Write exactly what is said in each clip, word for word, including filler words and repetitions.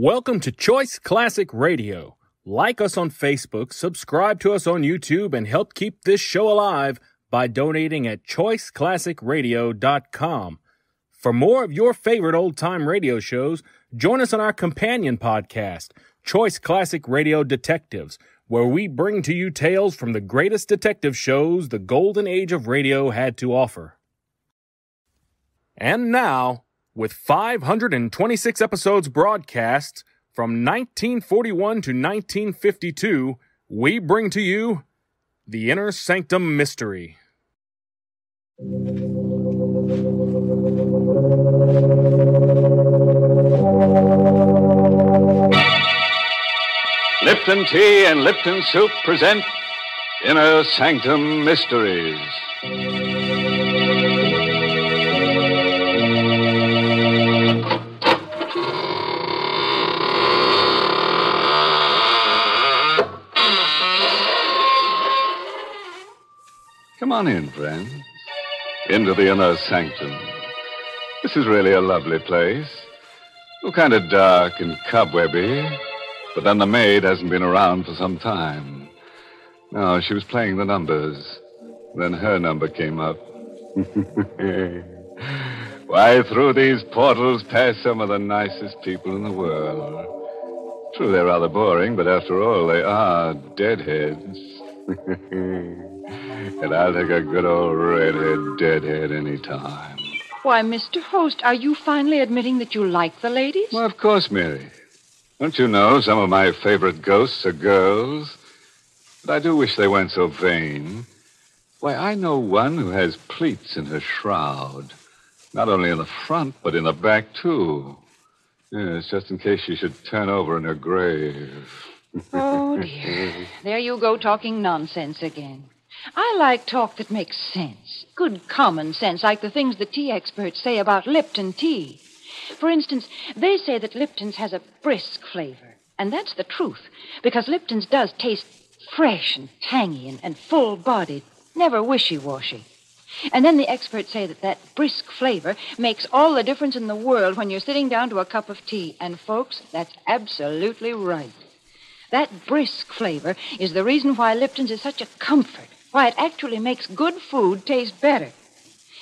Welcome to Choice Classic Radio. Like us on Facebook, subscribe to us on YouTube, and help keep this show alive by donating at choice classic radio dot com. For more of your favorite old-time radio shows, join us on our companion podcast, Choice Classic Radio Detectives, where we bring to you tales from the greatest detective shows the golden age of radio had to offer. And now, with five hundred twenty-six episodes broadcast from nineteen forty-one to nineteen fifty-two, we bring to you The Inner Sanctum Mystery. Lipton Tea and Lipton Soup present Inner Sanctum Mysteries. Come on in, friends, into the Inner Sanctum. This is really a lovely place. Oh, kind of dark and cobwebby, but then the maid hasn't been around for some time. No, she was playing the numbers. Then her number came up. Why, through these portals pass some of the nicest people in the world. True, they're rather boring, but after all, they are deadheads. And I'll take a good old redhead deadhead any time. Why, Mister Host, are you finally admitting that you like the ladies? Well, of course, Mary. Don't you know some of my favorite ghosts are girls? But I do wish they weren't so vain. Why, I know one who has pleats in her shroud. Not only in the front, but in the back, too. Yes, just in case she should turn over in her grave. Oh, dear. There you go talking nonsense again. I like talk that makes sense. Good common sense, like the things the tea experts say about Lipton tea. For instance, they say that Lipton's has a brisk flavor. And that's the truth, because Lipton's does taste fresh and tangy and, and full-bodied, never wishy-washy. And then the experts say that that brisk flavor makes all the difference in the world when you're sitting down to a cup of tea. And, folks, that's absolutely right. That brisk flavor is the reason why Lipton's is such a comfort. Why, it actually makes good food taste better.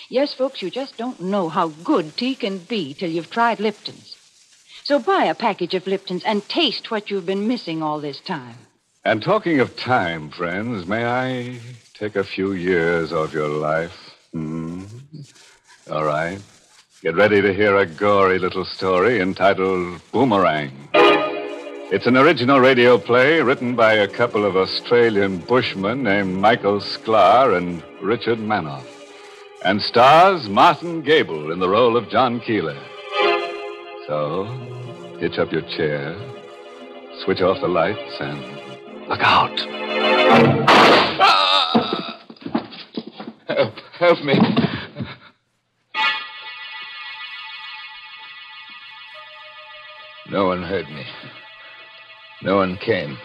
Yes, folks, you just don't know how good tea can be till you've tried Lipton's. So buy a package of Lipton's and taste what you've been missing all this time. And talking of time, friends, may I take a few years off your life? Hmm? All right. Get ready to hear a gory little story entitled Boomerang. It's an original radio play written by a couple of Australian bushmen named Michael Sklar and Richard Manoff, and stars Martin Gable in the role of John Keeler. So, hitch up your chair, switch off the lights, and look out. Ah! Help, help me. No one heard me. No one came.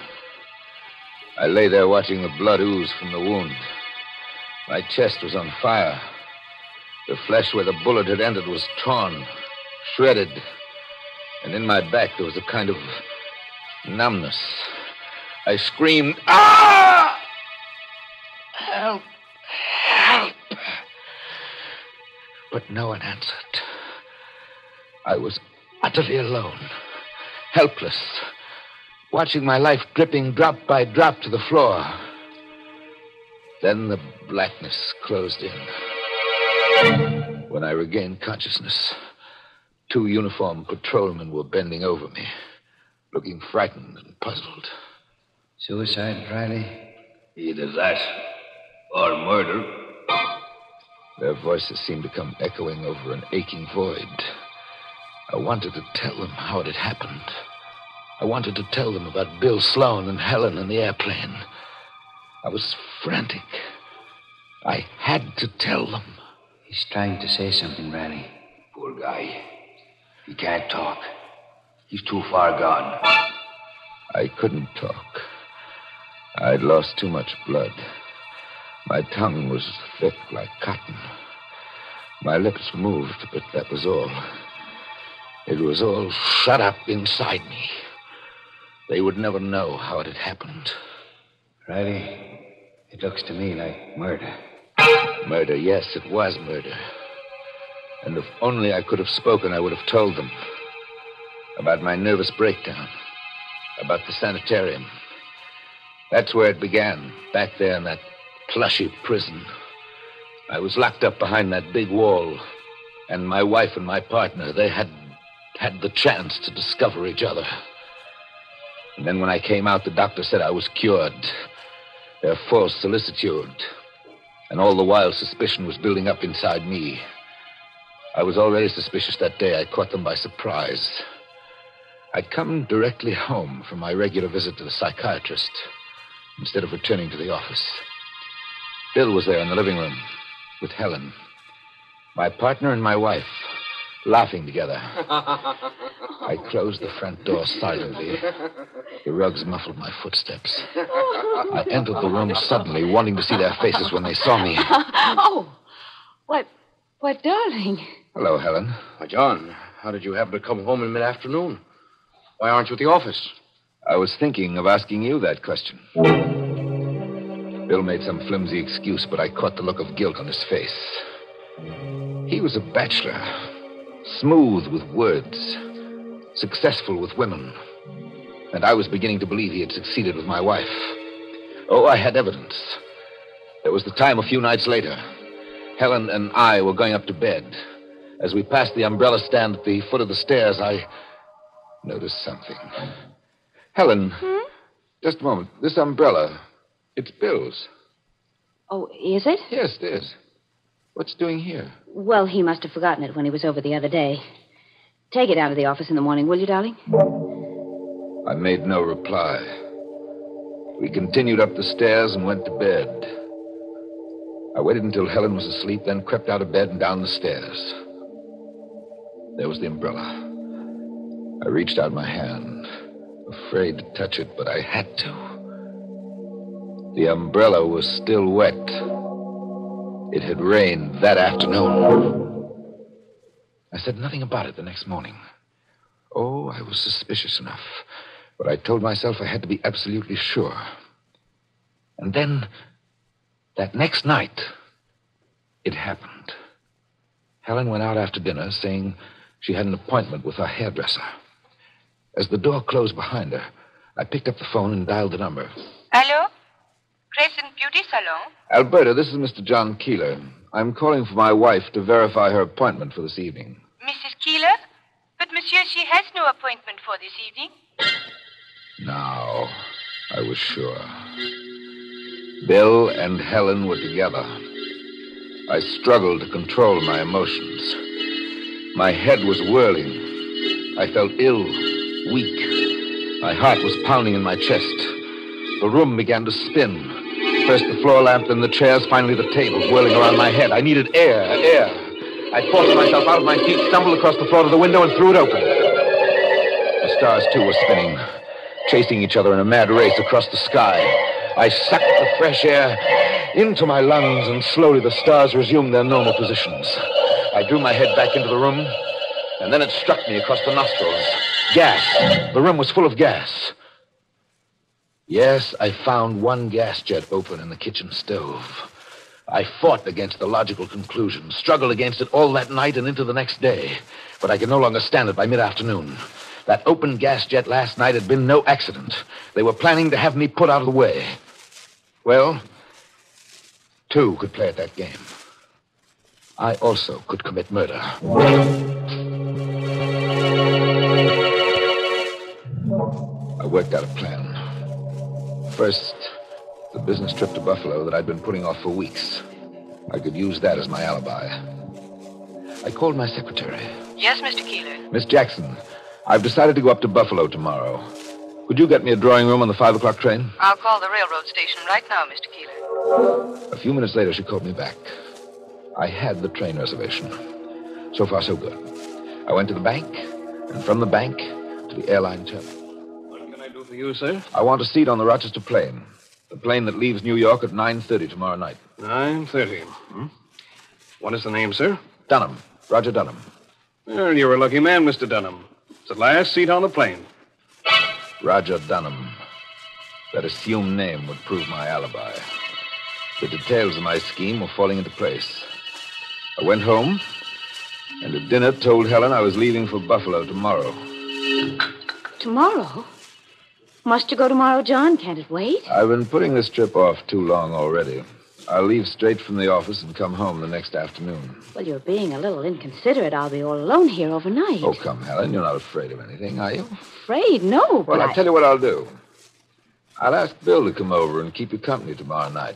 I lay there watching the blood ooze from the wound. My chest was on fire. The flesh where the bullet had entered was torn, shredded. And in my back there was a kind of numbness. I screamed, "Ah! Help! Help!" But no one answered. I was utterly alone, helpless, watching my life dripping drop by drop to the floor. Then the blackness closed in. When I regained consciousness, two uniformed patrolmen were bending over me, looking frightened and puzzled. Suicide, Riley? Either that or murder. Their voices seemed to come echoing over an aching void. I wanted to tell them how it had happened. I wanted to tell them about Bill Sloan and Helen and the airplane. I was frantic. I had to tell them. He's trying to say something, Riley. Poor guy. He can't talk. He's too far gone. I couldn't talk. I'd lost too much blood. My tongue was thick like cotton. My lips moved, but that was all. It was all shut up inside me. They would never know how it had happened. Riley, it looks to me like murder. Murder, yes, it was murder. And if only I could have spoken, I would have told them. About my nervous breakdown. About the sanitarium. That's where it began, back there in that plushy prison. I was locked up behind that big wall. And my wife and my partner, they had had the chance to discover each other. And then when I came out, the doctor said I was cured. Their false solicitude. And all the while, suspicion was building up inside me. I was already suspicious that day. I caught them by surprise. I'd come directly home from my regular visit to the psychiatrist instead of returning to the office. Bill was there in the living room with Helen, my partner and my wife, laughing together. I closed the front door silently. The rugs muffled my footsteps. I entered the room suddenly, wanting to see their faces when they saw me. Oh, what... Why, darling. Hello, Helen. Why, John, how did you happen to come home in mid-afternoon? Why aren't you at the office? I was thinking of asking you that question. Bill made some flimsy excuse, but I caught the look of guilt on his face. He was a bachelor, smooth with words, successful with women. And I was beginning to believe he had succeeded with my wife. Oh, I had evidence. There was the time a few nights later. Helen and I were going up to bed. As we passed the umbrella stand at the foot of the stairs, I noticed something. Helen, hmm? Just a moment. This umbrella, it's Bill's. Oh, is it? Yes, it is. What's it doing here? Well, he must have forgotten it when he was over the other day. Take it out of the office in the morning, will you, darling? I made no reply. We continued up the stairs and went to bed. I waited until Helen was asleep, then crept out of bed and down the stairs. There was the umbrella. I reached out my hand, afraid to touch it, but I had to. The umbrella was still wet. It had rained that afternoon. I said nothing about it the next morning. Oh, I was suspicious enough, but I told myself I had to be absolutely sure. And then... that next night, it happened. Helen went out after dinner, saying she had an appointment with her hairdresser. As the door closed behind her, I picked up the phone and dialed the number. Hello? Crescent Beauty Salon? Alberta, this is Mister John Keeler. I'm calling for my wife to verify her appointment for this evening. Missus Keeler? But, monsieur, she has no appointment for this evening. Now, I was sure. Bill and Helen were together. I struggled to control my emotions. My head was whirling. I felt ill, weak. My heart was pounding in my chest. The room began to spin. First the floor lamp, then the chairs, finally the table, whirling around my head. I needed air, air. I forced myself out of my seat, stumbled across the floor to the window, and threw it open. The stars, too, were spinning, chasing each other in a mad race across the sky. I sucked the fresh air into my lungs, and slowly the stars resumed their normal positions. I drew my head back into the room, and then it struck me across the nostrils. Gas. The room was full of gas. Yes, I found one gas jet open in the kitchen stove. I fought against the logical conclusion, struggled against it all that night and into the next day. But I could no longer stand it by mid-afternoon. That open gas jet last night had been no accident. They were planning to have me put out of the way. Well, two could play at that game. I also could commit murder. I worked out a plan. First, the business trip to Buffalo that I'd been putting off for weeks. I could use that as my alibi. I called my secretary. Yes, Mister Keeler. Miss Jackson, I've decided to go up to Buffalo tomorrow. Could you get me a drawing room on the five o'clock train? I'll call the railroad station right now, Mister Keeler. A few minutes later, she called me back. I had the train reservation. So far, so good. I went to the bank, and from the bank to the airline terminal. What can I do for you, sir? I want a seat on the Rochester plane. The plane that leaves New York at nine thirty tomorrow night. nine thirty. Hmm? What is the name, sir? Dunham. Roger Dunham. Well, you're a lucky man, Mister Dunham. It's the last seat on the plane. Roger Dunham. That assumed name would prove my alibi. The details of my scheme were falling into place. I went home, and at dinner told Helen I was leaving for Buffalo tomorrow. Tomorrow? Must you go tomorrow, John? Can't it wait? I've been putting this trip off too long already. I'll leave straight from the office and come home the next afternoon. Well, you're being a little inconsiderate. I'll be all alone here overnight. Oh, come, Helen. You're not afraid of anything, are you? Afraid? No, well, but Well, I'll I... tell you what I'll do. I'll ask Bill to come over and keep you company tomorrow night.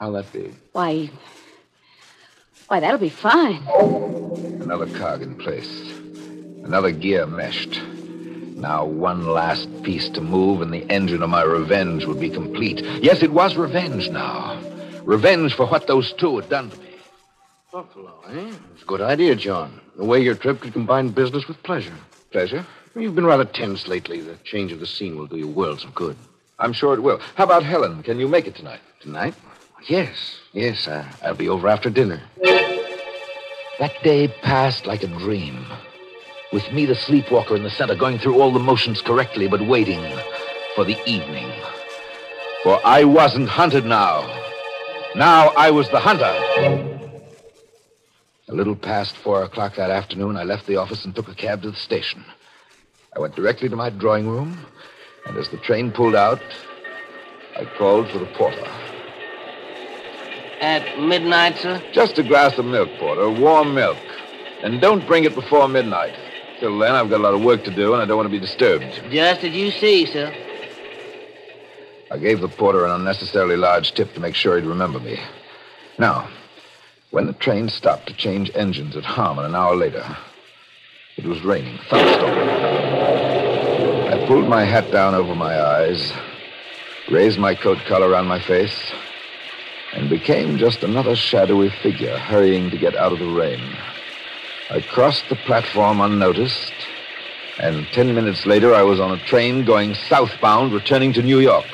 How'll that be? Why, why, that'll be fine. Another cog in place. Another gear meshed. Now one last piece to move and the engine of my revenge would be complete. Yes, it was revenge now. Revenge for what those two had done to me. Buffalo, eh? It's a good idea, John. The way your trip could combine business with pleasure. Pleasure? You've been rather tense lately. The change of the scene will do you worlds of good. I'm sure it will. How about Helen? Can you make it tonight? Tonight? Yes, yes, I, I'll be over after dinner. That day passed like a dream. With me, the sleepwalker in the center, going through all the motions correctly, but waiting for the evening. For I wasn't hunted now. Now I was the hunter. A little past four o'clock that afternoon, I left the office and took a cab to the station. I went directly to my drawing room, and as the train pulled out, I called for the porter. At midnight, sir? Just a glass of milk, porter. Warm milk. And don't bring it before midnight. Till then, I've got a lot of work to do, and I don't want to be disturbed. Just as you see, sir. I gave the porter an unnecessarily large tip to make sure he'd remember me. Now, when the train stopped to change engines at Harmon an hour later, it was raining, thunderstorming. I pulled my hat down over my eyes, raised my coat collar around my face, and became just another shadowy figure hurrying to get out of the rain. I crossed the platform unnoticed, and ten minutes later I was on a train going southbound, returning to New York.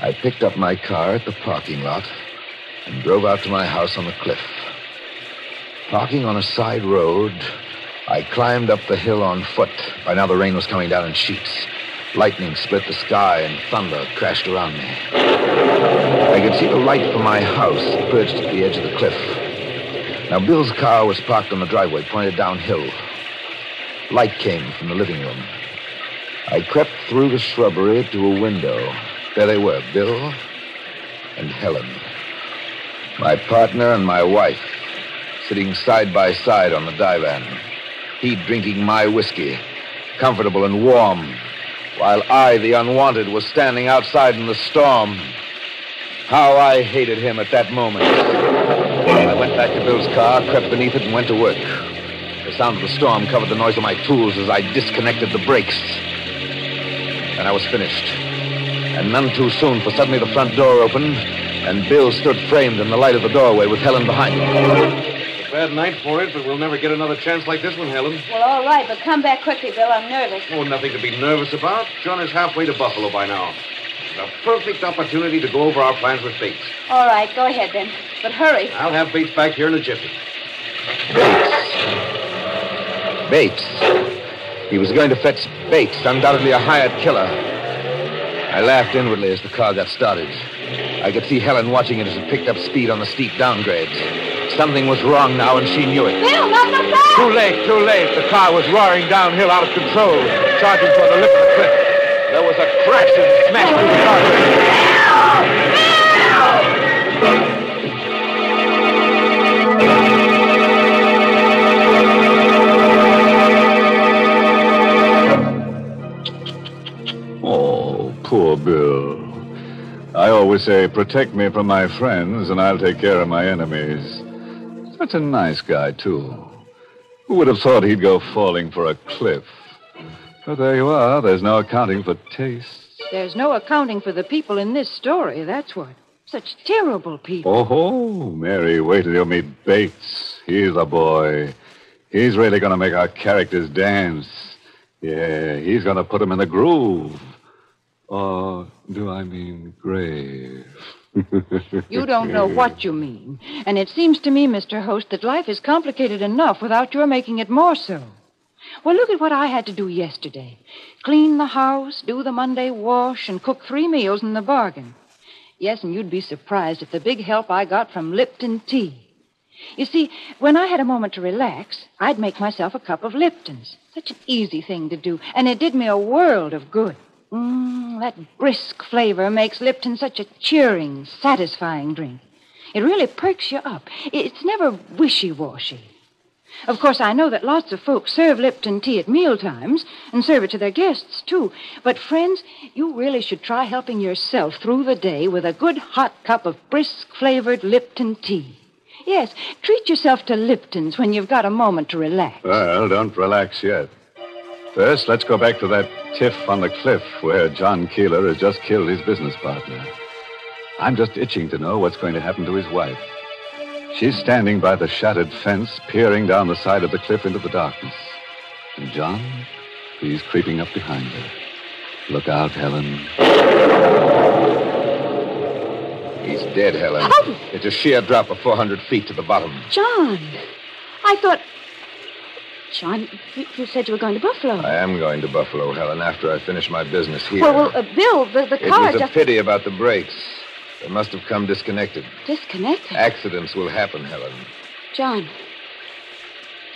I picked up my car at the parking lot and drove out to my house on the cliff. Parking on a side road, I climbed up the hill on foot. By now the rain was coming down in sheets. Lightning split the sky and thunder crashed around me. I could see the light from my house perched at the edge of the cliff. Now, Bill's car was parked on the driveway, pointed downhill. Light came from the living room. I crept through the shrubbery to a window. There they were, Bill and Helen. My partner and my wife, sitting side by side on the divan. He drinking my whiskey, comfortable and warm, while I, the unwanted, was standing outside in the storm. How I hated him at that moment. I went back to Bill's car, crept beneath it, and went to work. The sound of the storm covered the noise of my tools as I disconnected the brakes. And I was finished. And none too soon, for suddenly the front door opened, and Bill stood framed in the light of the doorway with Helen behind him. Bad night for it, but we'll never get another chance like this one, Helen. Well, all right, but come back quickly, Bill. I'm nervous. Oh, nothing to be nervous about. John is halfway to Buffalo by now. It's a perfect opportunity to go over our plans with Bates. All right, go ahead, then. But hurry. I'll have Bates back here in a jiffy. Bates. Bates. He was going to fetch Bates, undoubtedly a hired killer. I laughed inwardly as the car got started. I could see Helen watching it as it picked up speed on the steep downgrades. Something was wrong now, and she knew it. Bill, not the car! Too late, too late. The car was roaring downhill out of control, charging for the lip of the cliff. There was a crash and smash through the car. Bill! Bill! Oh, poor Bill. I always say, protect me from my friends, and I'll take care of my enemies. Such a nice guy, too. Who would have thought he'd go falling for a cliff? But there you are. There's no accounting for tastes. There's no accounting for the people in this story, that's what. Such terrible people. Oh, ho, Mary, wait till you meet Bates. He's a boy. He's really going to make our characters dance. Yeah, he's going to put them in the groove. Or do I mean grave? You don't know what you mean. And it seems to me, Mister Host, that life is complicated enough without your making it more so. Well, look at what I had to do yesterday. Clean the house, do the Monday wash, and cook three meals in the bargain. Yes, and you'd be surprised at the big help I got from Lipton Tea. You see, when I had a moment to relax, I'd make myself a cup of Lipton's. Such an easy thing to do, and it did me a world of good. Mmm, that brisk flavor makes Lipton such a cheering, satisfying drink. It really perks you up. It's never wishy-washy. Of course, I know that lots of folks serve Lipton tea at mealtimes and serve it to their guests, too. But, friends, you really should try helping yourself through the day with a good hot cup of brisk-flavored Lipton tea. Yes, treat yourself to Lipton's when you've got a moment to relax. Well, don't relax yet. First, let's go back to that tiff on the cliff where John Keeler has just killed his business partner. I'm just itching to know what's going to happen to his wife. She's standing by the shattered fence, peering down the side of the cliff into the darkness. And John, he's creeping up behind her. Look out, Helen. He's dead, Helen. Oh. It's a sheer drop of four hundred feet to the bottom. John, I thought... John, you said you were going to Buffalo. I am going to Buffalo, Helen, after I finish my business here. Well, well uh, Bill, the, the car... It was just... a pity about the brakes. It must have come disconnected. Disconnected? Accidents will happen, Helen. John.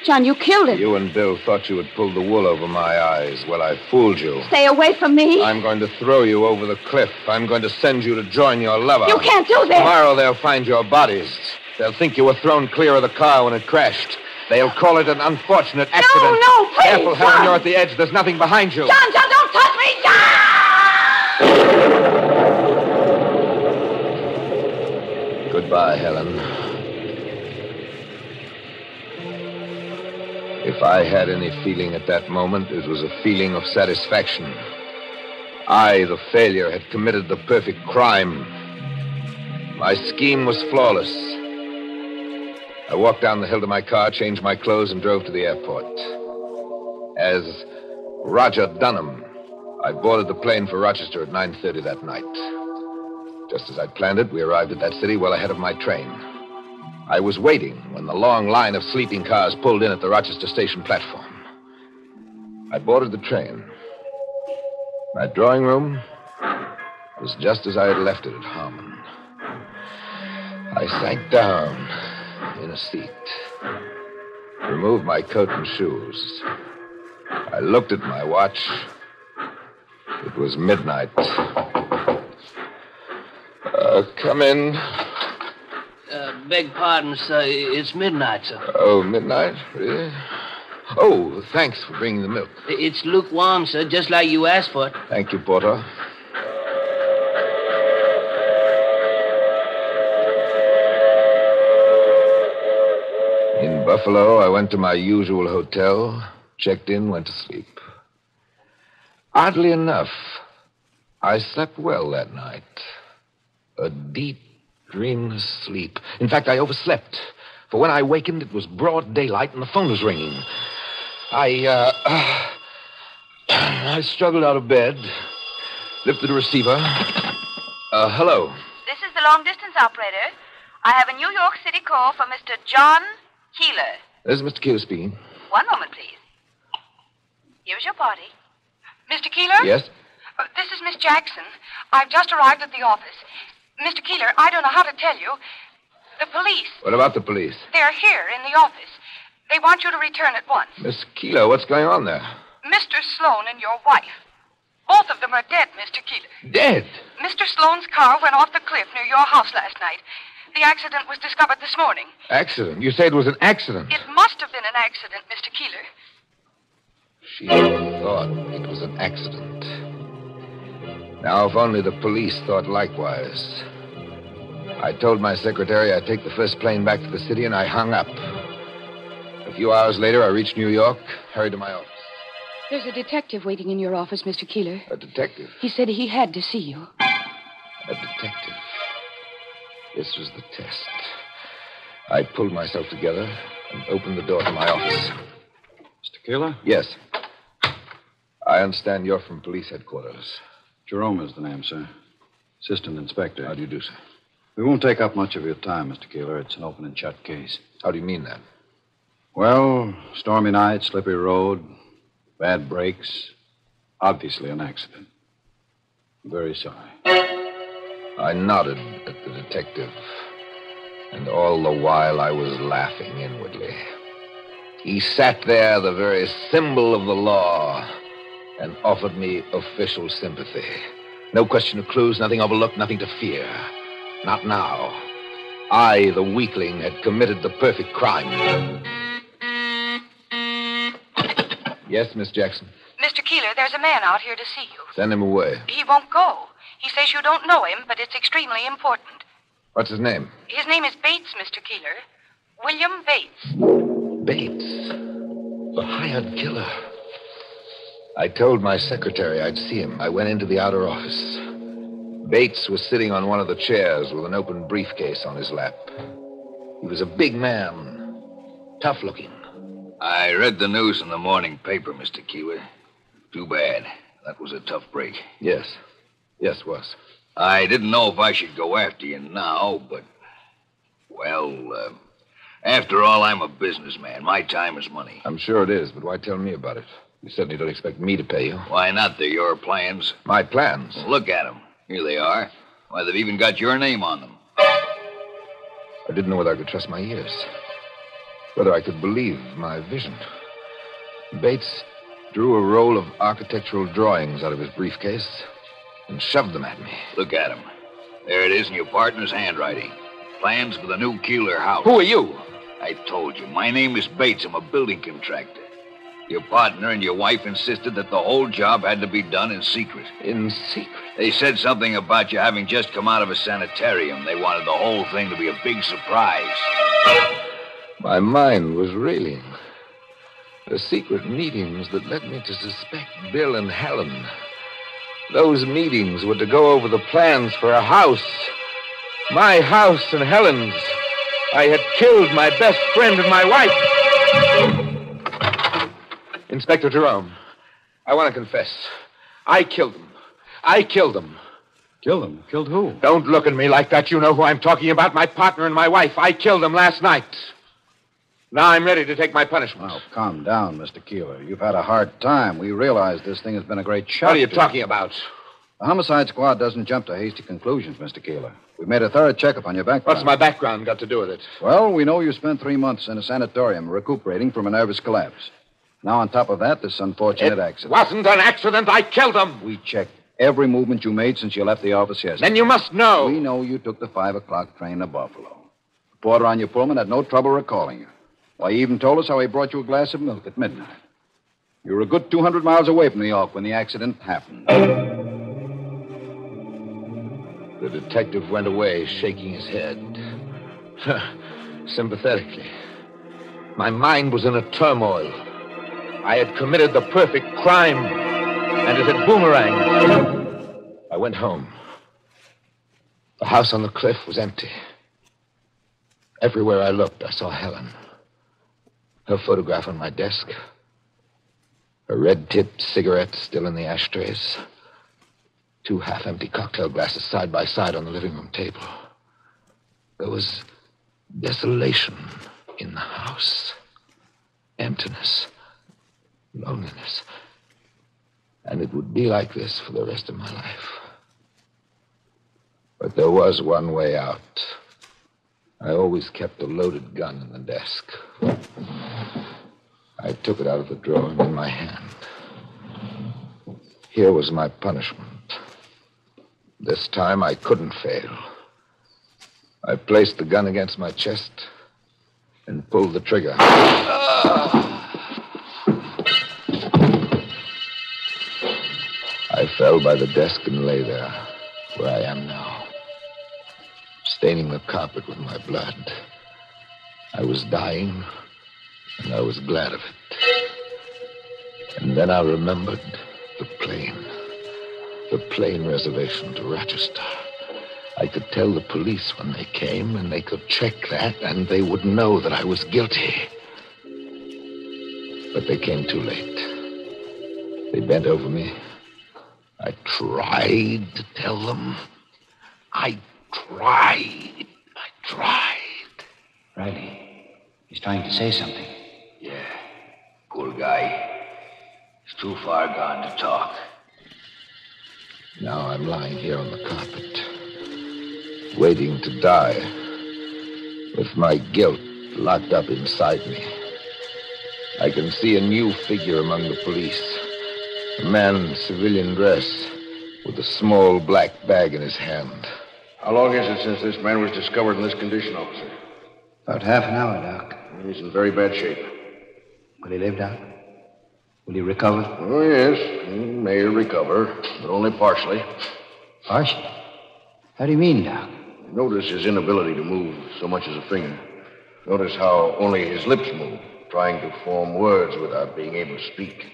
John, you killed him. You and Bill thought you had pulled the wool over my eyes. Well, I fooled you. Stay away from me. I'm going to throw you over the cliff. I'm going to send you to join your lover. You can't do this. Tomorrow they'll find your bodies. They'll think you were thrown clear of the car when it crashed. They'll call it an unfortunate accident. No, no, please, Careful, Helen, John. You're at the edge. There's nothing behind you. John, John, don't touch me, John! Goodbye, Helen. If I had any feeling at that moment, it was a feeling of satisfaction. I, the failure, had committed the perfect crime. My scheme was flawless. I walked down the hill to my car, changed my clothes, and drove to the airport. As Roger Dunham, I boarded the plane for Rochester at nine thirty that night. Just as I'd planned it, we arrived at that city well ahead of my train. I was waiting when the long line of sleeping cars pulled in at the Rochester station platform. I boarded the train. My drawing room was just as I had left it at Harmon. I sank down in a seat, removed my coat and shoes. I looked at my watch. It was midnight. Uh, come in. Uh, beg pardon, sir. It's midnight, sir. Oh, midnight? Really? Oh, thanks for bringing the milk. It's lukewarm, sir, just like you asked for it. Thank you, Porter. In Buffalo, I went to my usual hotel, checked in, went to sleep. Oddly enough, I slept well that night. A deep, dreamless sleep. In fact, I overslept. For when I wakened, it was broad daylight and the phone was ringing. I, uh... uh I struggled out of bed, lifted the receiver. Uh, hello. This is the long-distance operator. I have a New York City call for Mister John Keeler. This is Mister Keeler speaking. One moment, please. Here's your party. Mister Keeler? Yes? Uh, this is Miss Jackson. I've just arrived at the office. Mister Keeler, I don't know how to tell you. The police. What about the police? They're here in the office. They want you to return at once. Miss Keeler, what's going on there? Mister Sloan and your wife. Both of them are dead, Mister Keeler. Dead? Mister Sloan's car went off the cliff near your house last night. The accident was discovered this morning. Accident? You say it was an accident? It must have been an accident, Mister Keeler. She thought it was an accident. Now, if only the police thought likewise. I told my secretary I'd take the first plane back to the city, and I hung up. A few hours later, I reached New York, hurried to my office. There's a detective waiting in your office, Mister Keeler. A detective? He said he had to see you. A detective. This was the test. I pulled myself together and opened the door to my office. Mister Keeler? Yes. I understand you're from police headquarters. Jerome is the name, sir. Assistant Inspector. How do you do, sir? We won't take up much of your time, Mister Keeler. It's an open and shut case. How do you mean that? Well, stormy night, slippery road, bad brakes. Obviously an accident. I'm very sorry. I nodded at the detective, and all the while I was laughing inwardly. He sat there, the very symbol of the law, and offered me official sympathy. No question of clues, nothing overlooked, nothing to fear. Not now. I, the weakling, had committed the perfect crime. Yes, Miss Jackson? Mister Keeler, there's a man out here to see you. Send him away. He won't go. He says you don't know him, but it's extremely important. What's his name? His name is Bates, Mister Keeler. William Bates. Bates? The hired killer. I told my secretary I'd see him. I went into the outer office. Bates was sitting on one of the chairs with an open briefcase on his lap. He was a big man, tough-looking. I read the news in the morning paper, Mister Keeler. Too bad. That was a tough break. Yes. Yes, it was. I didn't know if I should go after you now, but... Well, uh, after all, I'm a businessman. My time is money. I'm sure it is, but why tell me about it? You certainly don't expect me to pay you. Why not? They're your plans. My plans? Well, look at them. Here they are. Why, they've even got your name on them. I didn't know whether I could trust my ears. Whether I could believe my vision. Bates drew a roll of architectural drawings out of his briefcase and shoved them at me. Look at them. There it is in your partner's handwriting. Plans for the new Keeler house. Who are you? I told you. My name is Bates. I'm a building contractor. Your partner and your wife insisted that the whole job had to be done in secret. In secret? They said something about you having just come out of a sanitarium. They wanted the whole thing to be a big surprise. My mind was reeling. The secret meetings that led me to suspect Bill and Helen. Those meetings were to go over the plans for a house. My house and Helen's. I had killed my best friend and my wife. Inspector Jerome, I want to confess. I killed them. I killed them. Killed them? Killed who? Don't look at me like that. You know who I'm talking about, my partner and my wife. I killed them last night. Now I'm ready to take my punishment. Now, calm down, Mister Keeler. You've had a hard time. We realize this thing has been a great shock. What are you talking about? The homicide squad doesn't jump to hasty conclusions, Mister Keeler. We've made a thorough checkup on your background. What's my background got to do with it? Well, we know you spent three months in a sanatorium recuperating from a nervous collapse. Now, on top of that, this unfortunate accident. It wasn't an accident. I killed them. We checked every movement you made since you left the office yesterday. Then you must know. We know you took the five o'clock train to Buffalo. The porter on your Pullman had no trouble recalling you. Why, he even told us how he brought you a glass of milk at midnight. You were a good two hundred miles away from New York when the accident happened. The detective went away, shaking his head. Sympathetically. My mind was in a turmoil. I had committed the perfect crime, and it had boomeranged. I went home. The house on the cliff was empty. Everywhere I looked, I saw Helen. Her photograph on my desk. A red-tipped cigarette still in the ashtrays. Two half-empty cocktail glasses side by side on the living room table. There was desolation in the house. Emptiness. Loneliness. And it would be like this for the rest of my life. But there was one way out. I always kept a loaded gun in the desk. I took it out of the drawer and in my hand. Here was my punishment. This time I couldn't fail. I placed the gun against my chest and pulled the trigger. Ah! I fell by the desk and lay there, where I am now, staining the carpet with my blood. I was dying, and I was glad of it. And then I remembered the plane, the plane reservation to Rochester. I could tell the police when they came, and they could check that, and they would know that I was guilty. But they came too late. They bent over me. I tried to tell them. I tried. I tried. Riley, he's trying to say something. Yeah. Poor guy. He's too far gone to talk. Now I'm lying here on the carpet, waiting to die, with my guilt locked up inside me. I can see a new figure among the police, a man in civilian dress with a small black bag in his hand. How long is it since this man was discovered in this condition, officer? About half an hour, Doc. He's in very bad shape. Will he live, Doc? Will he recover? Oh, yes. He may recover, but only partially. Partially? How do you mean, Doc? Notice his inability to move so much as a finger. Notice how only his lips move, trying to form words without being able to speak.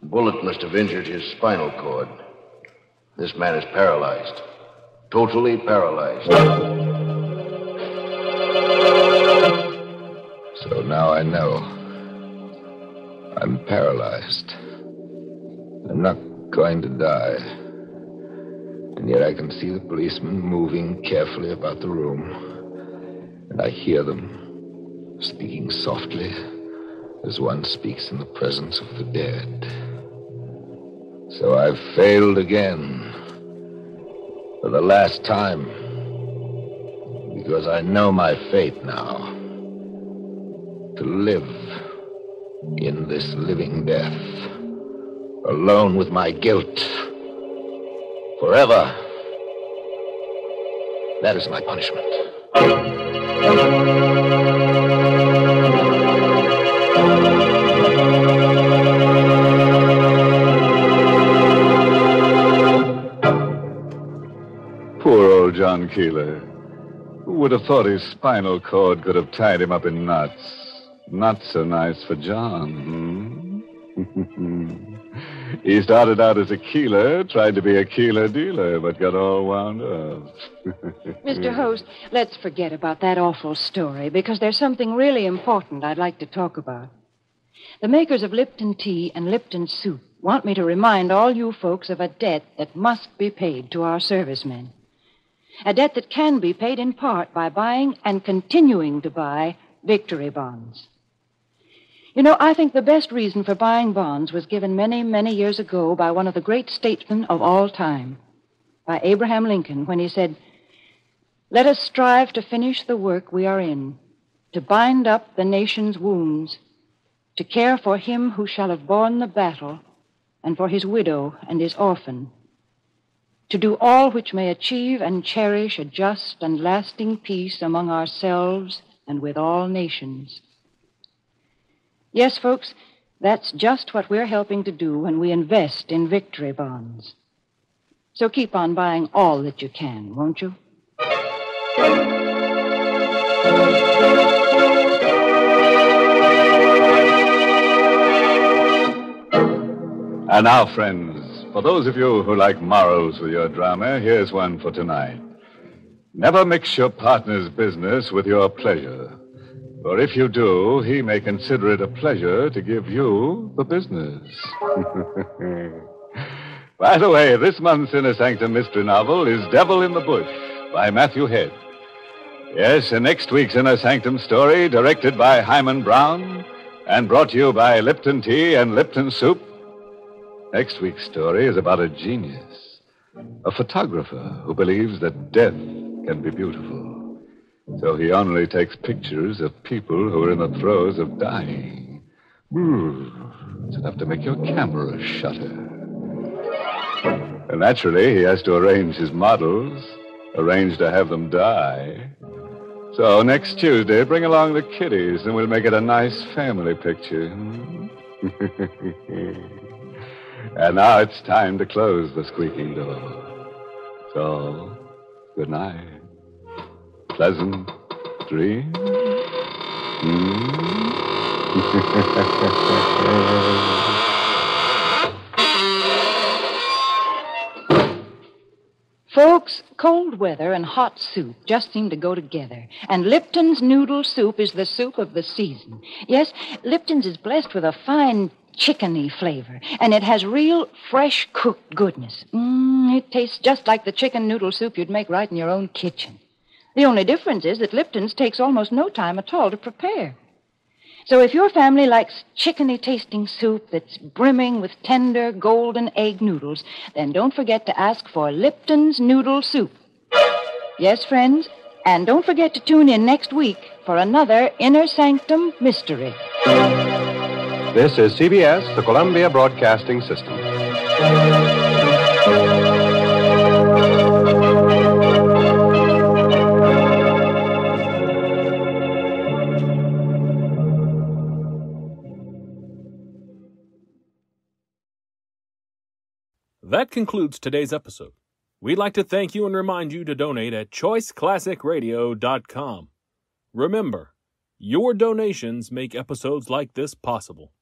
The bullet must have injured his spinal cord. This man is paralyzed. Totally paralyzed. So now I know. I'm paralyzed. I'm not going to die. And yet I can see the policemen moving carefully about the room. And I hear them speaking softly as one speaks in the presence of the dead. So I've failed again. For the last time. Because I know my fate now. To live. In this living death, alone with my guilt, forever. That is my punishment. Poor old John Keeler. Who would have thought his spinal cord could have tied him up in knots? Not so nice for John, hmm? He started out as a keeler, tried to be a keeler dealer, but got all wound up. Mister Host, let's forget about that awful story, because there's something really important I'd like to talk about. The makers of Lipton Tea and Lipton Soup want me to remind all you folks of a debt that must be paid to our servicemen. A debt that can be paid in part by buying and continuing to buy victory bonds. You know, I think the best reason for buying bonds was given many, many years ago by one of the great statesmen of all time, by Abraham Lincoln, when he said, "Let us strive to finish the work we are in, to bind up the nation's wounds, to care for him who shall have borne the battle, and for his widow and his orphan, to do all which may achieve and cherish a just and lasting peace among ourselves and with all nations." Yes, folks, that's just what we're helping to do when we invest in victory bonds. So keep on buying all that you can, won't you? And now, friends, for those of you who like morals with your drama, here's one for tonight. Never mix your partner's business with your pleasure. For if you do, he may consider it a pleasure to give you the business. By the way, this month's Inner Sanctum Mystery novel is Devil in the Bush by Matthew Head. Yes, and next week's Inner Sanctum story, directed by Hyman Brown and brought to you by Lipton Tea and Lipton Soup. Next week's story is about a genius, a photographer who believes that death can be beautiful. So he only takes pictures of people who are in the throes of dying. It's enough to make your camera shudder. And naturally, he has to arrange his models, arrange to have them die. So next Tuesday, bring along the kiddies, and we'll make it a nice family picture. And now it's time to close the squeaking door. So, good night. Pleasant dream. Mm. Folks, cold weather and hot soup just seem to go together. And Lipton's noodle soup is the soup of the season. Yes, Lipton's is blessed with a fine chickeny flavor. And it has real fresh cooked goodness. Mmm. It tastes just like the chicken noodle soup you'd make right in your own kitchen. The only difference is that Lipton's takes almost no time at all to prepare. So if your family likes chickeny-tasting soup that's brimming with tender golden egg noodles, then don't forget to ask for Lipton's Noodle Soup. Yes, friends, and don't forget to tune in next week for another Inner Sanctum Mystery. This is C B S, the Columbia Broadcasting System. That concludes today's episode. We'd like to thank you and remind you to donate at choice classic radio dot com. Remember, your donations make episodes like this possible.